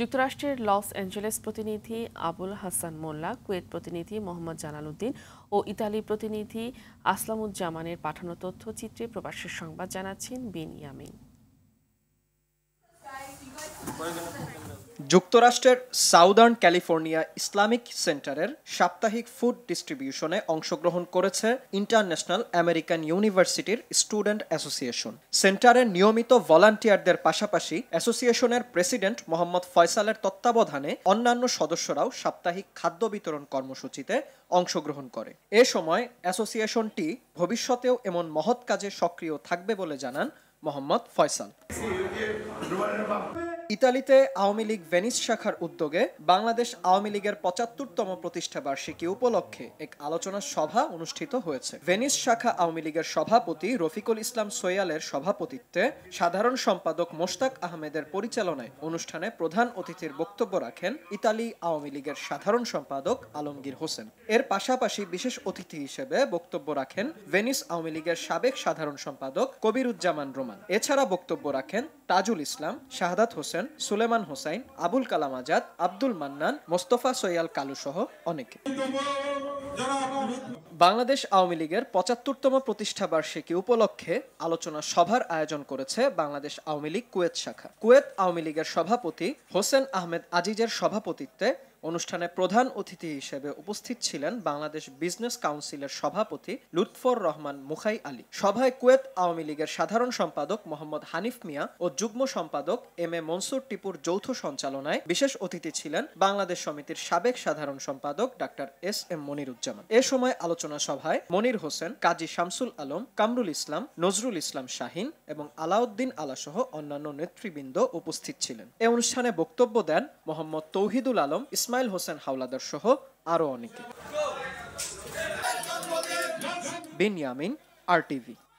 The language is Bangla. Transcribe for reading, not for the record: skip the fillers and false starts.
যুক্তরাষ্ট্রের লস অ্যাঞ্জেলেস প্রতিনিধি আবুল হাসান মোল্লা, কুয়েত প্রতিনিধি মোহাম্মদ জামালউদ্দিন ও ইতালি প্রতিনিধি আসলামুজ্জামানের পাঠানো তথ্যচিত্রে প্রবাসের সংবাদ জানাচ্ছেন বিন ইয়ামিন। যুক্তরাষ্ট্রের সাউদার্ন ক্যালিফোর্নিয়া ইসলামিক সেন্টারের সাপ্তাহিক ফুড ডিস্ট্রিবিউশনে অংশগ্রহণ করেছে ইন্টারন্যাশনাল আমেরিকান ইউনিভার্সিটির স্টুডেন্ট অ্যাসোসিয়েশন। সেন্টারের নিয়মিত ভলান্টিয়ারদের পাশাপাশি অ্যাসোসিয়েশনের প্রেসিডেন্ট মোহাম্মদ ফয়সালের তত্ত্বাবধানে অন্যান্য সদস্যরাও সাপ্তাহিক খাদ্য বিতরণ কর্মসূচিতে অংশগ্রহণ করে। এ সময় অ্যাসোসিয়েশনটি ভবিষ্যতেও এমন মহৎ কাজে সক্রিয় থাকবে বলে জানান মোহাম্মদ ফয়সাল। ইতালিতে আওয়ামী লীগ ভেনিস শাখার উদ্যোগে বাংলাদেশ আওয়ামী লীগের ৭৫তম প্রতিষ্ঠা বার্ষিকী উপলক্ষে এক আলোচনা সভা অনুষ্ঠিত হয়েছে। ভেনিস শাখা আওয়ামী লীগের সভাপতি রফিকুল ইসলাম সোয়ালের সভাপতিত্বে সাধারণ সম্পাদক মোস্তাক আহমেদের পরিচালনায় অনুষ্ঠানে প্রধান অতিথির বক্তব্য রাখেন ইতালি আওয়ামী লীগের সাধারণ সম্পাদক আলমগীর হোসেন। এর পাশাপাশি বিশেষ অতিথি হিসেবে বক্তব্য রাখেন ভেনিস আওয়ামী লীগের সাবেক সাধারণ সম্পাদক কবির উদ্জামান রোমান। এছাড়া বক্তব্য রাখেন তাজুল ইসলাম, শাহাদাত হোসেন, সুলেমান হোসেন, আবুল কালাম আজাদ, আব্দুল মান্নান, মোস্তফা সিয়াল কালু সহ অনেকে। বাংলাদেশ আওয়ামী লীগের ৭৫তম প্রতিষ্ঠা বার্ষিকী উপলক্ষে আলোচনা সভার আয়োজন করেছে বাংলাদেশ আওয়ামী লীগ কুয়েত শাখা। কুয়েত আওয়ামী লীগের সভাপতি হোসেন আহমেদ আজিজের সভাপতিত্বে অনুষ্ঠানে প্রধান অতিথি হিসেবে উপস্থিত ছিলেন বাংলাদেশ বিজনেস কাউন্সিলের সভাপতি লুৎফর রহমান মুখাই আলী। সভায় কুয়েত আওয়ামী লীগের সাধারণ সম্পাদক মোহাম্মদ হানিফ মিয়া ও যুগ্ম সম্পাদক এম এ মনসুর টিপুর যৌথ সঞ্চালনায় বিশেষ অতিথি ছিলেন বাংলাদেশ সমিতির সাবেক সাধারণ সম্পাদক ডাক্তার এস এম মনিরুজ্জামান। এ সময় আলোচনা সভায় মনির হোসেন, কাজী শামসুল আলম, কামরুল ইসলাম, নজরুল ইসলাম শাহিন এবং আলাউদ্দিন আলাসহ অন্যান্য নেতৃবৃন্দ উপস্থিত ছিলেন। এ অনুষ্ঠানে বক্তব্য দেন মোহাম্মদ তৌহিদুল আলম, হোসেন হাওলাদার সহ আরো অনেকে। বিন ইয়ামিন, RTV।